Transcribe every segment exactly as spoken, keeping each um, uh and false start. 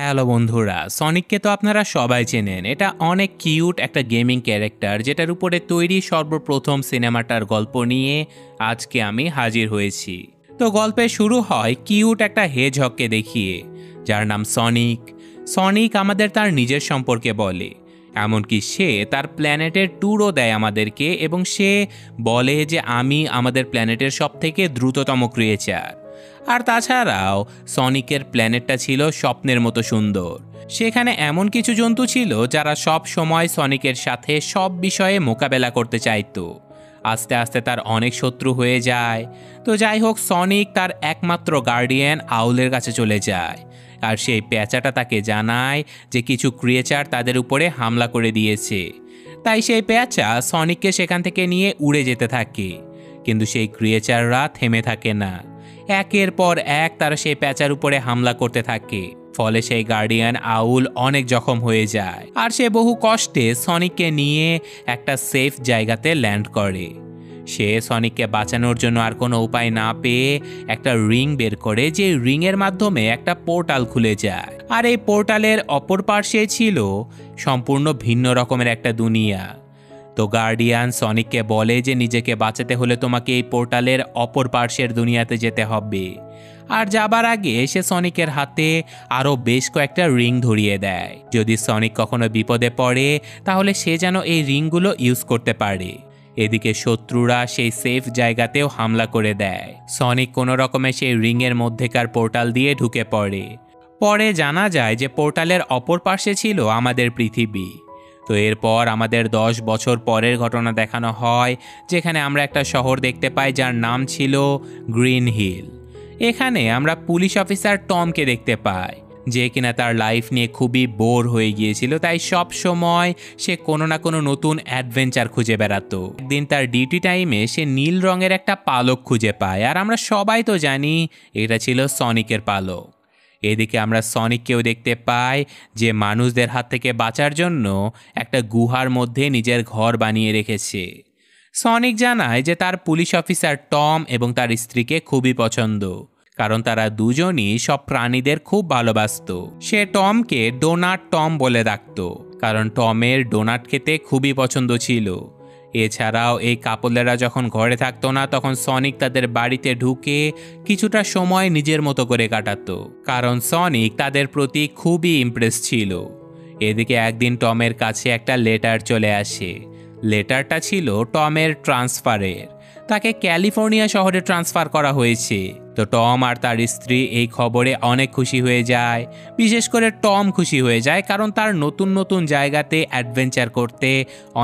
Hello बंधुरा Sonic के तो अपनारा सबाई चेनें एटा अनेक कियूट एक गेमिंग क्यारेक्टर जेटार उपरे तैरी सर्वप्रथम सिनेमाटार गल्प निये आज के आमी हाजिर होएछि। तो गल्पे शुरू हय कियूट एक हेजहग के देखिए जार नाम सनिक। सनिक आमादेर तार निजेर सम्पर्के बोले एमनकि से तार प्लैनेटेर टूरो देय आमादेरके एबं से बोले जे आमी आमादेर प्लैनेटेर सबथेके द्रुततम क्रिएचार। और ताछाड़ाओ सनिकर प्लैनेटा छिलो स्वप्नेर मतो सुंदर। सेखाने एमन किछु जंतु छिलो जारा सब समय सनिकर साथे सब विषये मोकाबेला करते चाइतो। आस्ते आस्ते तार अनेक शत्रु हये जाय। तो जाई होक सनिक तार एकमात्र गार्डियन आउलेर काछे चले जाय और सेई पेचाटा ताके जानाय जे किछु क्रिएचार तादेर उपरे हामला करे दियेछे। ताई सेई पेचा सनिकके सेखान थेके निये उड़े जेते थाके किन्तु सेई क्रिएचाररा थेमे थाके ना। एकेर पर एक तारा सेई पेचार उपरे हामला करते थाके। फले सेई गार्डियन आउल अनेक जखम हये जाय आर से बहु कष्टे सनिकके निये एकटा सेफ जायगाते लैंड करे। से सनिकके बाँचानोर जोन्नो आर कोनो उपाय ना पेये एकटा रिंग बेर करे जे रिंगेर माध्यमे एकटा पोर्टाल खुले जाय आर एई पोर्टालेर अपर पाशे छिलो सम्पूर्ण भिन्न रकमेर एकटा दुनिया। तो गार्डियन सनिक के बोले जे निजेके बाँचाते होले तोमाके पोर्टालेर अपर पार्श्वेर दुनियाते जेते हबे। आर जाबार आगे से सनिकेर हाथे आरो बेश कयेकटा रिंग धरिये देय जदि सनिक कखनो विपदे पड़े ताहले से जेन एई रिंगगुलो यूज करते पारे। एदिके शत्रुरा सेई सेफ जायगातेओ हामला करे देय। सनिक कोनो रकमे सेई रिंगेर मध्येकार पोर्टाल दिये ढुके पड़े। परे जाना जाय जे पोर्टालेर अपर पाशे छिलो आमादेर पृथिबी। तो एरपर आमादेर दस बछर परेर घटना देखानो हय जेखाने आमरा एकटा शहर देखते पाई जार नाम छिलो ग्रीन हिल। एखाने आमरा पुलिस अफिसार टम के देखते पाई जे किना तार लाइफ निये खूबी बोर हये गियेछिलो ताई सब समय से कोनो ना कोनो नतून एडभेंचार खुंजे बेड़ातो। एकदिन तार डिउटी टाइमे से नील रंगेर एकटा पालक खुंजे पाय आर आमरा सबाई तो जानी एटा छिलो सनिकेर पालक। एदिके आमरा सनिककेও देखते पाई जे मानुषदेर हाथ থেকে बाँचार জন্য একটা গুহার মধ্যে নিজের ঘর বানিয়ে রেখেছে। সনিক জানায় যে তার পুলিশ অফিসার টম এবং তার স্ত্রীকে খুবই পছন্দ কারণ তারা দুজনই সব প্রাণীদের খুব ভালোবাসতো। সে টমকে ডোনাট টম বলে ডাকতো কারণ টমের ডোনাট খেতে খুবই পছন্দ ছিল। এছাড়াও এই কাপলেরা যখন ঘরে থাকতো না তখন সনিক তাদের বাড়িতে ঢুকে কিছুটা সময় নিজের মতো করে কাটাতো কারণ সনিক তাদের প্রতি খুবই ইমপ্রেস ছিল। এদিকে একদিন টমের কাছে একটা লেটার চলে আসে। লেটারটা ছিল টমের ট্রান্সফারের, তাকে ক্যালিফোর্নিয়া শহরে ট্রান্সফার করা হয়েছে। তো টম আর তার স্ত্রী এই খবরে অনেক খুশি হয়ে যায়। বিশেষ করে টম খুশি হয়ে যায় কারণ তার নতুন নতুন জায়গাতে অ্যাডভেঞ্চার করতে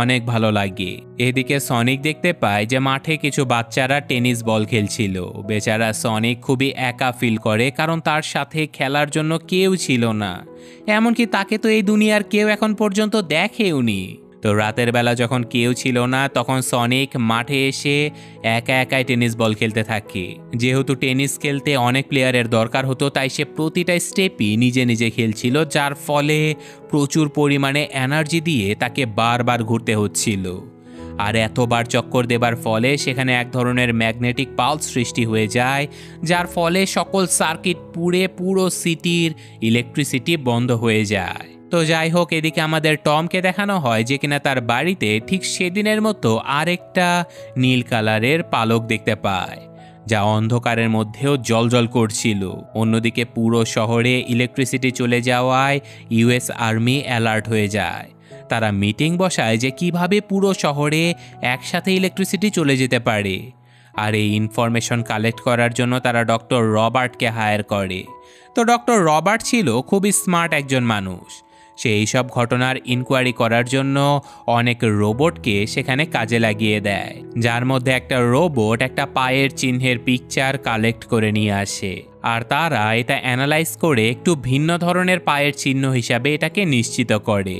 অনেক ভালো লাগে। এদিকে সনিক দেখতে পায় যে মাঠে কিছু বাচ্চারা টেনিস বল খেলছিল। বেচারা সনিক খুবই একা ফিল করে কারণ তার সাথে খেলার জন্য কেউ ছিল না, এমনকি তাকে তো এই দুনিয়ার কেউ এখন পর্যন্ত দেখেওনি। तो रातेर बेला जखन केउ छिलो ना तखन सनिक माठे एसे एका एकाई टेनिस बल खेलते थाके। जेहेतु टेनिस खेलते अनेक प्लेयारेर दरकार हतो ताई से प्रतिटा स्टेपई निजे निजे खेलछिलो जार फले प्रचुर परिमाणे एनार्जी दिये ताके बार बार घुरते होच्छिलो। आर एतबार चक्कर देवार फले सेखाने एक धरनेर मैगनेटिक पाल्स सृष्टि हये जाय जार फले सकल सार्किट पुरे पुरो सिटिर इलेक्ट्रिसिटी बंध हये जाय। तो जाई होक एदिके आमादेर टम के देखानो हय जे किना तार बाड़ीते ठीक सेदिनेर मतो आरेकटा नील कालारेर पालक देखते पाय जा अंधकारेर मध्येओ जलजल करछिलो। अन्यदिके पुरो शहरे इलेक्ट्रिसिटी चले जावाय ইউ এস आर्मी अलर्ट हये जाय। तारा मीटिंग बसाय जे किभाबे पुरो शहरे एकसाथे इलेक्ट्रिसिटी चले जेते पारे। আর এই ইনফরমেশন কালেক্ট করার জন্য তারা ডক্টর রবার্টকে হায়ার করে। তো ডক্টর রবার্ট ছিল খুবই স্মার্ট একজন মানুষ। সে এইসব ঘটনার ইনকোয়ারি করার জন্য অনেক রোবটকে সেখানে কাজে লাগিয়ে দেয় যার মধ্যে একটা রোবট একটা পায়ের চিহ্নের পিকচার কালেক্ট করে নিয়ে আসে আর তারা এটা অ্যানালাইজ করে একটু ভিন্ন ধরনের পায়ের চিহ্ন হিসাবে এটাকে নিশ্চিত করে।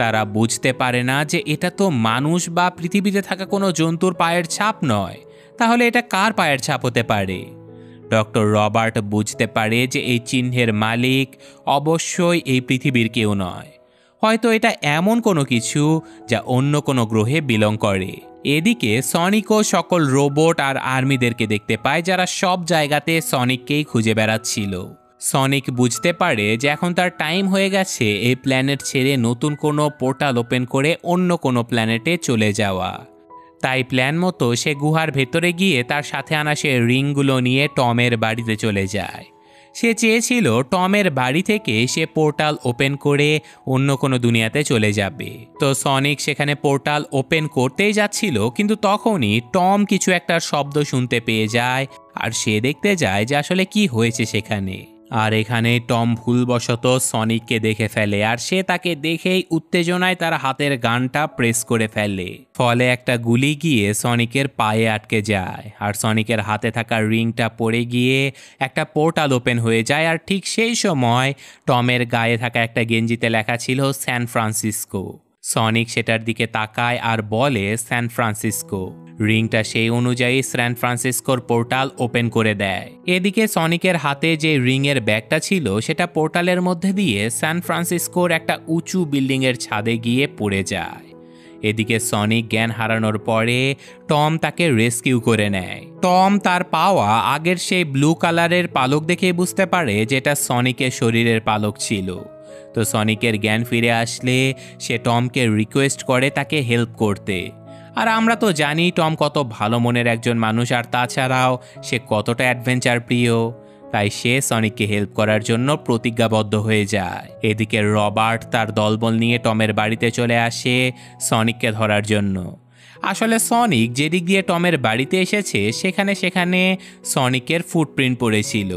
তারা বুঝতে পারে না যে এটা তো মানুষ বা পৃথিবীতে থাকা কোনো জন্তুর পায়ের ছাপ নয়, তাহলে এটা কার পায়ের ছাপ হতে পারে? ডক্টর রবার্ট বুঝতে পারে যে এই চিহ্নের মালিক অবশ্যই এই পৃথিবীর কেউ নয়, হয়তো এটা এমন কোনো কিছু যা অন্য কোনো গ্রহে বিলং করে। এদিকে সনিকও সকল রোবট আর আর্মিদেরকে দেখতে পায় যারা সব জায়গাতে সনিককেই খুঁজে বেড়াচ্ছিল। সনিক বুঝতে পারে যে এখন তার টাইম হয়ে গেছে এই প্ল্যানেট ছেড়ে নতুন কোনো পোর্টাল ওপেন করে অন্য কোনো প্ল্যানেটে চলে যাওয়া। তাই প্ল্যান মতো সে গুহার ভেতরে গিয়ে তার সাথে আনা সে রিংগুলো নিয়ে টমের বাড়িতে চলে যায়। সে চেয়েছিল টমের বাড়ি থেকে সে পোর্টাল ওপেন করে অন্য কোনো দুনিয়াতে চলে যাবে। তো সনিক সেখানে পোর্টাল ওপেন করতেই যাচ্ছিল, কিন্তু তখনই টম কিছু একটা শব্দ শুনতে পেয়ে যায় আর সে দেখতে যায় যে আসলে কি হয়েছে সেখানে। আর এখানে টম ভুলবশত সনিককে দেখে ফেলে আর সে তাকে দেখেই উত্তেজনায় তার হাতের গানটা প্রেস করে ফেলে। ফলে একটা গুলি গিয়ে সনিকের পায়ে আটকে যায় আর সনিকের হাতে থাকা রিংটা পড়ে গিয়ে একটা পোর্টাল ওপেন হয়ে যায়। আর ঠিক সেই সময় টমের গায়ে থাকা একটা গেঞ্জিতে লেখা ছিল স্যান ফ্রান্সিসকো। সনিক সেটার দিকে তাকায় আর বলে স্যান ফ্রান্সিসকো। রিংটা সেই অনুযায়ী স্যান ফ্রান্সিসকোর পোর্টাল ওপেন করে দেয়। এদিকে সনিকের হাতে যে রিংয়ের ব্যাগটা ছিল সেটা পোর্টালের মধ্যে দিয়ে স্যান ফ্রান্সিসকোর একটা উঁচু বিল্ডিংয়ের ছাদে গিয়ে পড়ে যায়। এদিকে সনিক জ্ঞান হারানোর পরে টম তাকে রেস্কিউ করে নেয়। টম তার পাওয়া আগের সেই ব্লু কালারের পালক দেখে বুঝতে পারে যেটা সনিকের শরীরের পালক ছিল। তো সনিকের জ্ঞান ফিরে আসলে সে টমকে রিকোয়েস্ট করে তাকে হেল্প করতে। আর আমরা তো জানি টম কত ভালো মনের একজন মানুষ, আর তাছাড়াও সে কতটা অ্যাডভেঞ্চার প্রিয়। তাই সে সনিককে হেল্প করার জন্য প্রতিজ্ঞাবদ্ধ হয়ে যায়। এদিকে রবার্ট তার দলবল নিয়ে টমের বাড়িতে চলে আসে সনিককে ধরার জন্য। আসলে সনিক যেদিক দিয়ে টমের বাড়িতে এসেছে সেখানে সেখানে সনিকের ফুটপ্রিন্ট পড়েছিল।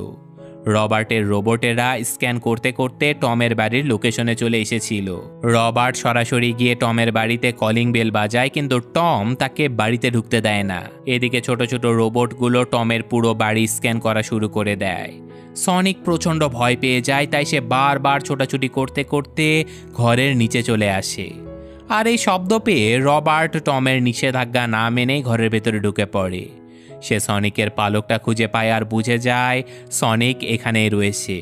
রবার্টের রোবটেরা স্ক্যান করতে করতে টমের বাড়ির লোকেশনে চলে এসেছিল। রবার্ট সরাসরি গিয়ে টমের বাড়িতে কলিং বেল বাজায়, কিন্তু টম তাকে বাড়িতে ঢুকতে দেয় না। এদিকে ছোট ছোট রোবটগুলো টমের পুরো বাড়ি স্ক্যান করা শুরু করে দেয়। সনিক প্রচণ্ড ভয় পেয়ে যায়, তাই সে বারবার ছোটাছুটি করতে করতে ঘরের নিচে চলে আসে। আর এই শব্দ পেয়ে রবার্ট টমের নিষেধাজ্ঞা না মেনে ঘরের ভেতরে ঢুকে পড়ে। সে সনিকের পালকটা খুঁজে পায় আর বুঝে যায় সনিক এখানেই রয়েছে।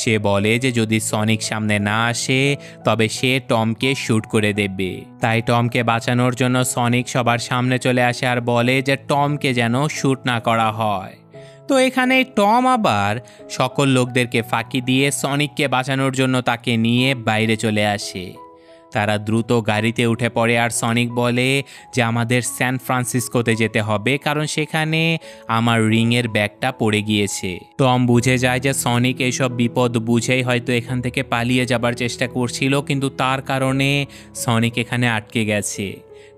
সে বলে যে যদি সনিক সামনে না আসে তবে সে টমকে শ্যুট করে দেবে। তাই টমকে বাঁচানোর জন্য সনিক সবার সামনে চলে আসে আর বলে যে টমকে যেন শ্যুট না করা হয়। তো এখানে টম আবার সকল লোকদেরকে ফাঁকি দিয়ে সনিককে বাঁচানোর জন্য তাকে নিয়ে বাইরে চলে আসে। তারা দ্রুত গাড়িতে উঠে পড়ে আর সনিক বলে যে আমাদের স্যান ফ্রান্সিসকোতে যেতে হবে, কারণ সেখানে আমার রিংয়ের ব্যাগটা পড়ে গিয়েছে। টম বুঝে যায় যে সনিক এইসব বিপদ বুঝেই হয়তো এখান থেকে পালিয়ে যাবার চেষ্টা করছিল, কিন্তু তার কারণে সনিক এখানে আটকে গেছে।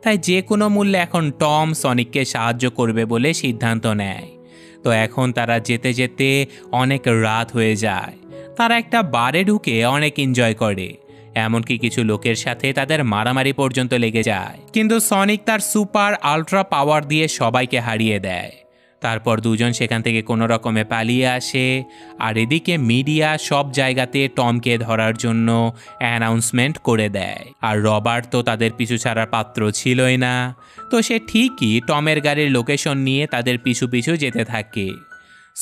তাই যে কোনো মূল্যে এখন টম সনিককে সাহায্য করবে বলে সিদ্ধান্ত নেয়। তো এখন তারা যেতে যেতে অনেক রাত হয়ে যায়। তারা একটা বারে ঢুকে অনেক এনজয় করে, এমনকি কিছু লোকের সাথে তাদের মারামারি পর্যন্ত লেগে যায়। কিন্তু সনিক তার সুপার আলট্রা পাওয়ার দিয়ে সবাইকে হারিয়ে দেয়। তারপর দুজন সেখান থেকে কোনো রকমে পালিয়ে আসে। আর এদিকে মিডিয়া সব জায়গাতে টমকে ধরার জন্য অ্যানাউন্সমেন্ট করে দেয়। আর রবার্ট তো তাদের পিছু ছাড়ার পাত্র ছিলই না। তো সে ঠিকই টমের গাড়ির লোকেশন নিয়ে তাদের পিছু পিছু যেতে থাকে।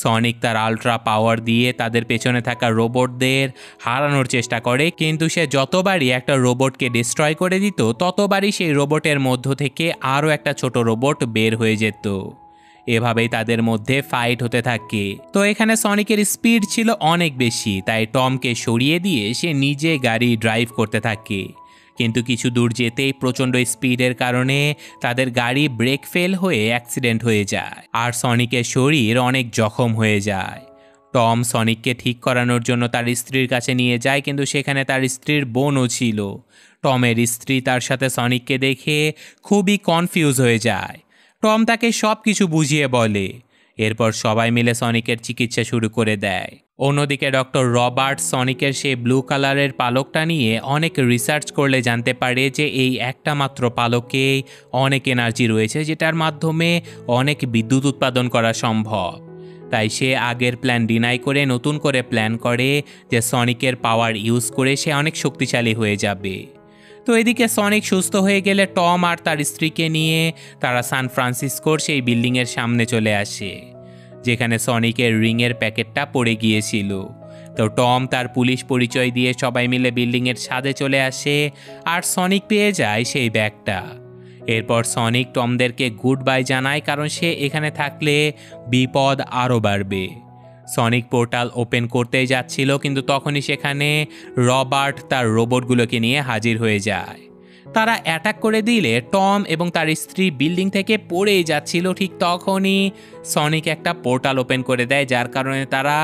সনিক তার আলট্রা পাওয়ার দিয়ে তাদের পেছনে থাকা রোবটদের হারানোর চেষ্টা করে, কিন্তু সে যতবারই একটা রোবটকে ডিস্ট্রয় করে দিত ততবারই সেই রোবটের মধ্য থেকে আরও একটা ছোট রোবট বের হয়ে যেত। এভাবেই তাদের মধ্যে ফাইট হতে থাকে। তো এখানে সনিকের স্পিড ছিল অনেক বেশি, তাই টমকে সরিয়ে দিয়ে সে নিজে গাড়ি ড্রাইভ করতে থাকে। কিন্তু কিছু দূর যেতেই প্রচণ্ড স্পিডের কারণে তাদের গাড়ি ব্রেক ফেল হয়ে অ্যাক্সিডেন্ট হয়ে যায় আর সনিকের শরীর অনেক জখম হয়ে যায়। টম সনিককে ঠিক করানোর জন্য তার স্ত্রীর কাছে নিয়ে যায়, কিন্তু সেখানে তার স্ত্রীর বোনও ছিল। টমের স্ত্রী তার সাথে সনিককে দেখে খুবই কনফিউজ হয়ে যায়। টম তাকে সব কিছু বুঝিয়ে বলে। এরপর সবাই মিলে সনিকের চিকিৎসা শুরু করে দেয়। অন্যদিকে ডক্টর রবার্ট সনিকের সেই ব্লু কালারের পালকটা নিয়ে অনেক রিসার্চ করলে জানতে পারে যে এই একটা মাত্র পালকেই অনেক এনার্জি রয়েছে, যেটার মাধ্যমে অনেক বিদ্যুৎ উৎপাদন করা সম্ভব। তাই সে আগের প্ল্যান ডিনাই করে নতুন করে প্ল্যান করে যে সনিকের পাওয়ার ইউজ করে সে অনেক শক্তিশালী হয়ে যাবে। তো এদিকে সনিক সুস্থ হয়ে গেলে টম আর তার স্ত্রীকে নিয়ে তারা সান ফ্রান্সিসকোর সেই বিল্ডিংয়ের সামনে চলে আসে যেখানে সনিকের রিংয়ের প্যাকেটটা পড়ে গিয়েছিল। তো টম তার পুলিশ পরিচয় দিয়ে সবাই মিলে বিল্ডিংয়ের ছাদে চলে আসে আর সনিক পেয়ে যায় সেই ব্যাগটা। এরপর সনিক টমদেরকে গুড বাই জানায়, কারণ সে এখানে থাকলে বিপদ আরও বাড়বে। सनिक पोर्टाल ओपेन करते जाच्छिलो किन्तु तखोनी सेखाने रबार्ट तार रोबोटगुलोके निये हाजिर हये जाय। तारा अटैक करे दिले टम एबं तार स्त्री बिल्डिंग थेके पड़े जाच्छिलो। ठीक तखोनी सनिक एकटा पोर्टाल ओपेन करे देय जार कारणे तारा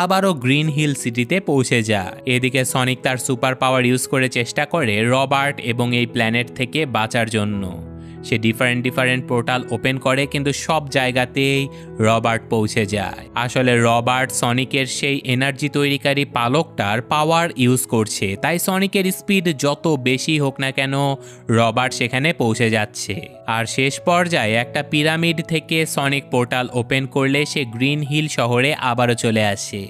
आबारो ग्रीन हिल सिटीते पौंछे जाय। एदिके सनिक तार सुपार पावर यूज करे चेष्टा करे रबार्ट एबं एई प्लैनेट थेके बाँचार जोन्नो। से डिफारेंट डिफारेंट पोर्टाल ओपेन करे किन्तु सब जायगातेई रबार्ट पौंछे जाय। आसले रबार्ट सनिकेर सेई एनार्जी तैरिकारी पालकटार पावर यूज करछे ताई सनिकेर स्पीड जतो बेशी होक ना केन रबार्ट सेखाने पौंछे जाच्छे। आर शेष पर्याये एकटा पिरामिड थेके सनिक पोर्टाल ओपेन करले से ग्रीन हिल शहरे आबारो चले आसे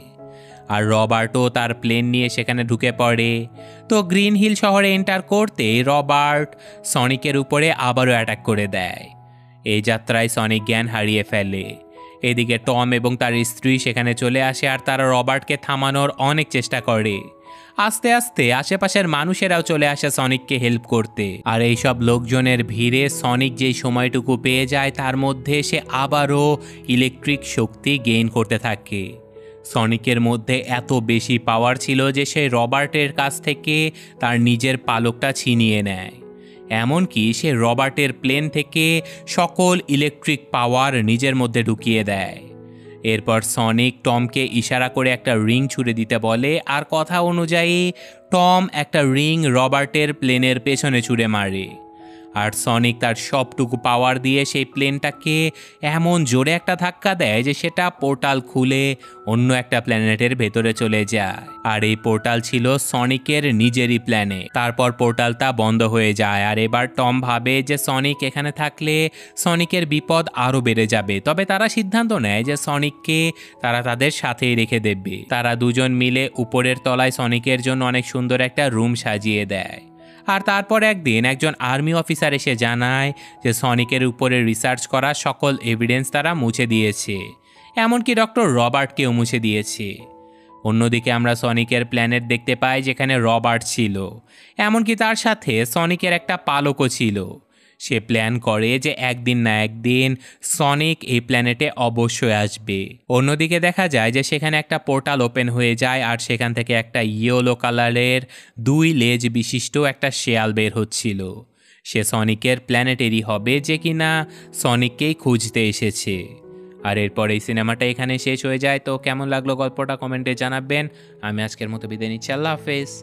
और रबार्टो तार प्लेन निये सेखाने ढुके पड़े। तो ग्रीन हिल शहरे एंटार करते रबार्ट सनिकेर उपरे आबारो अटैक करे देय। एई यात्राय सनिक ज्ञान हारिये फेले। एदिके टम एबं तार स्त्री सेखाने चले आसे और तारा रबार्टके थामानोर अनेक चेष्टा करे। आस्ते आस्ते आशेपाशेर मानुषेराओ चले आसे सनिकके हेल्प करते। और एई सब लोकजनेर भिड़े सनिक जे समयटुकु पेये जाय तार मध्ये से आबारो इलेक्ट्रिक शक्ति गेइन करते थाके। सनिकेर मध्य एत बेशी पावर छिलो जे से रबार्टेर काछ थेके तार निजेर पालकटा छिनिये नेय। एमनकि से रबार्टेर प्लेन थेके सकल इलेक्ट्रिक पावर निजेर मध्य ढुकिये देय। एरपर सनिक टमके इशारा करे एकटा रिंग छुड़े दिते बोले और कथा अनुयायी टम एकटा रिंग रबार्टेर प्लेनेर पेछने छुड़े मारे। और सनिक तार सबटुकु पावर दिए से प्लेनटाके एमन जोरे एकटा धक्का देय जे सेटा पोर्टाल खुले अन्य एकटा प्लैनेटेर भेतरे चले जाय। और ये पोर्टाल छिलो सनिकेर निजेरई प्लैनेट। तारपर पोर्टालटा बंद हये जाय। और एबार टम भावे जे सनिक एखाने थाकले सनिकेर विपद आरो बेड़े जाबे। तबे तारा सिद्धांत नेय जे सनिकके तारा तादेर साथेई रेखे देबे। तारा दुजन मिले ऊपरेर तलाय सनिकेर जोन्नो अनेक सुंदर एकटा रूम साजिये देय। और तारपर एक दिन एक जन आर्मी अफिसार एसे जानाय जे सनिकेर उपरे रिसार्च करा सकल एविडेंस तारा मुछे दिएछे, एमनकि डॉक्टर रबार्टकेओ मुछे दिएछे। अन्यदिके आमरा सनिकेर प्लैनेट देखते पाई जेखाने रबार्ट छिलो, एमनकि तार साथे सनिकेर एकटा पालको छिलो। से प्लान करे जे एक दिन ना एक दिन सनिक ए प्लैनेटे अवश्य आसबे। अन्यदिके देखा जाए जे सेखाने एकटा पोर्टाल ओपेन हये जाए और सेखान थेके एकटा येलो कालारेर दुई लेज विशिष्ट एकटा शेयाल बेर होच्छिलो। से सनिकेर प्लैनेटेरई होबे जे किना सनिककेई खुंजते एसेछे। और एरपर एई सिनेमाटा एखाने शेष हये जाए। तो केमन लागलो गल्पटा कमेंटे जानाबेन। आमी आजकेर मतो बिदाय निच्छि। आल्लाह हाफेज।